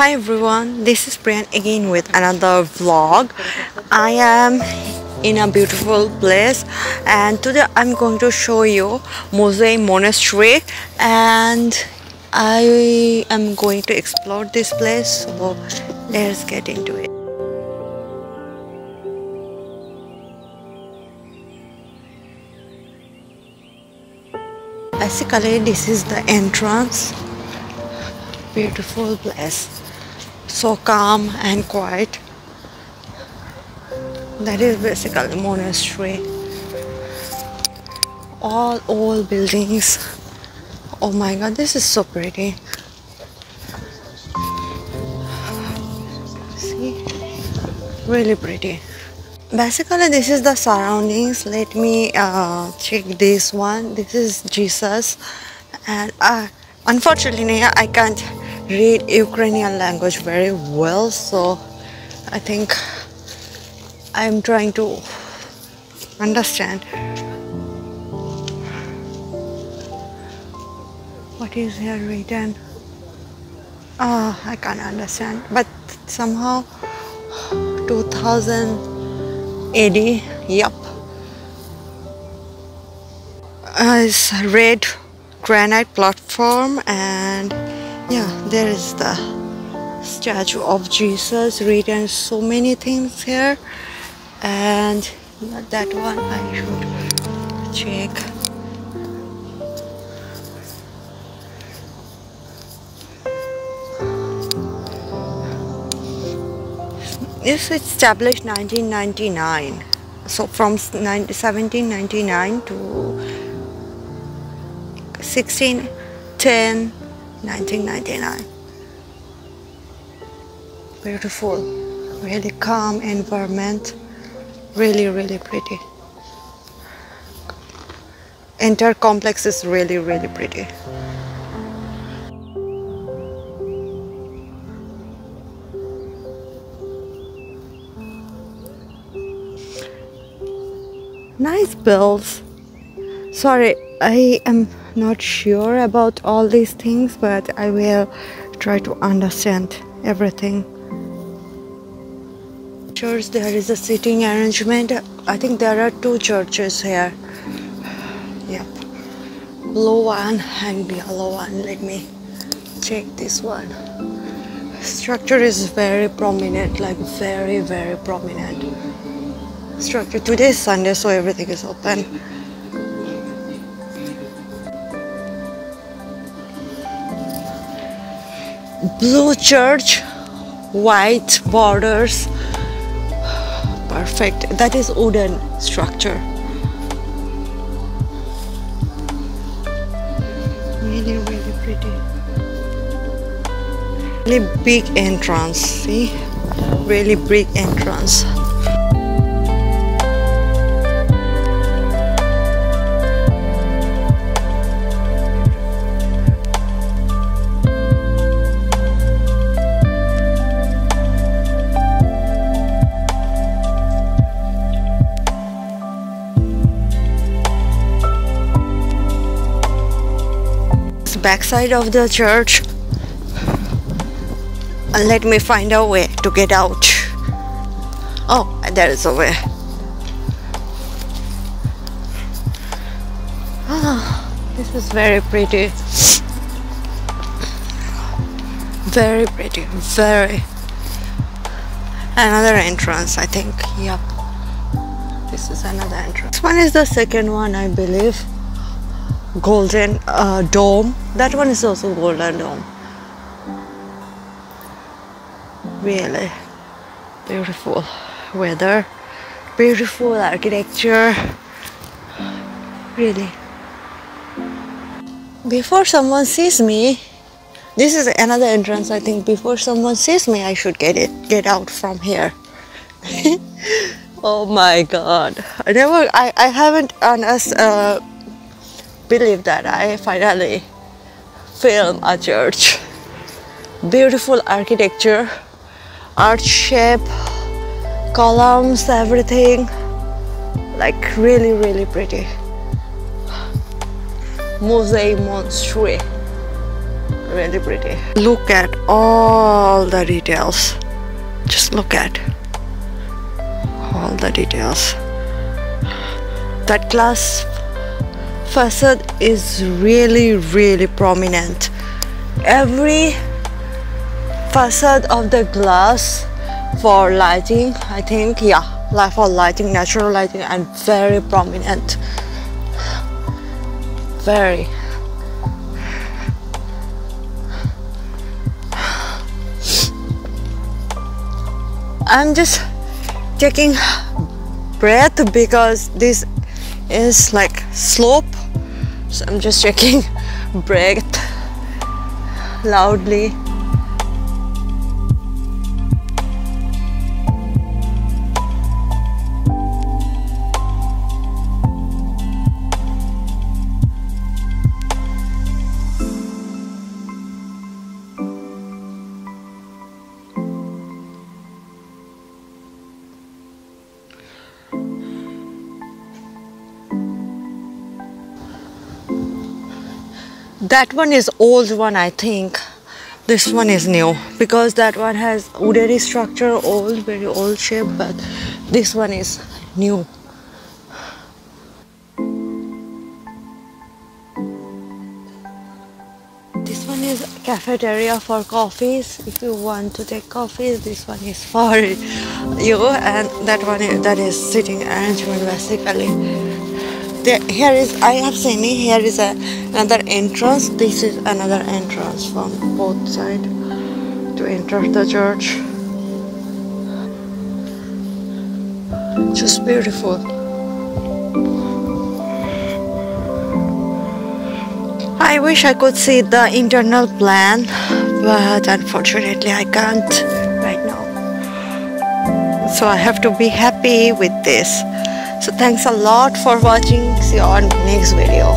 Hi everyone, this is Priyan again with another vlog. I am in a beautiful place and today I'm going to show you Pokrovsky Monastery and I am going to explore this place, so let's get into it. Basically this is the entrance. Beautiful place, so calm and quiet. That is basically monastery. All old buildings. Oh my god, this is so pretty. See, really pretty. Basically this is the surroundings. Let me check this one. This is Jesus, and unfortunately I can't read Ukrainian language very well, so I think I'm trying to understand what is here written. I can't understand, but somehow 2000 AD, yep, it's red granite platform, and yeah, there is the statue of Jesus written so many things here, and that one I should check. This was established 1999, so from 1799 to 1610 1999. Beautiful, really calm environment, really pretty. Entire complex is really pretty. Nice bells. Sorry, I am not sure about all these things, but I will try to understand everything. Church, there is a seating arrangement. I think there are two churches here. Yep, blue one and yellow one. Let me check this one. Structure is very prominent, like very prominent structure. Today is Sunday, so everything is open. Blue church, white borders, perfect. That is wooden structure. Really pretty. Really big entrance, see? Really big entrance. Backside of the church, and let me find a way to get out. Oh, there is a way. This is very pretty, very. Another entrance, I think. Yep, this is another entrance. This one is the second one, I believe. Golden dome. That one is also golden dome. Really beautiful weather, beautiful architecture, really. Before someone sees me, this is another entrance. I think before someone sees me, I should get out from here. Oh my god, I haven't believe that I finally film a church. Beautiful architecture, art shape, columns, everything, like really pretty. Pokrovsky Monastery. really pretty. Look at all the details. Just look at all the details. That glass facade is really prominent. Every facade of the glass for lighting, I think, yeah, for lighting, natural lighting, and very prominent. Very. I'm just taking breath because this is like slope, so I'm just taking breath loudly. That one is old one, I think. This one is new because that one has wooden structure, old, very old shape, but this one is new. This one is cafeteria for coffees. If you want to take coffees, this one is for you, and that one is, that is sitting arrangement basically. Here is, I have seen it, here is another entrance. This is another entrance from both sides to enter the church. Just beautiful. I wish I could see the internal plan, but unfortunately I can't right now. So I have to be happy with this. So thanks a lot for watching. See you on next video.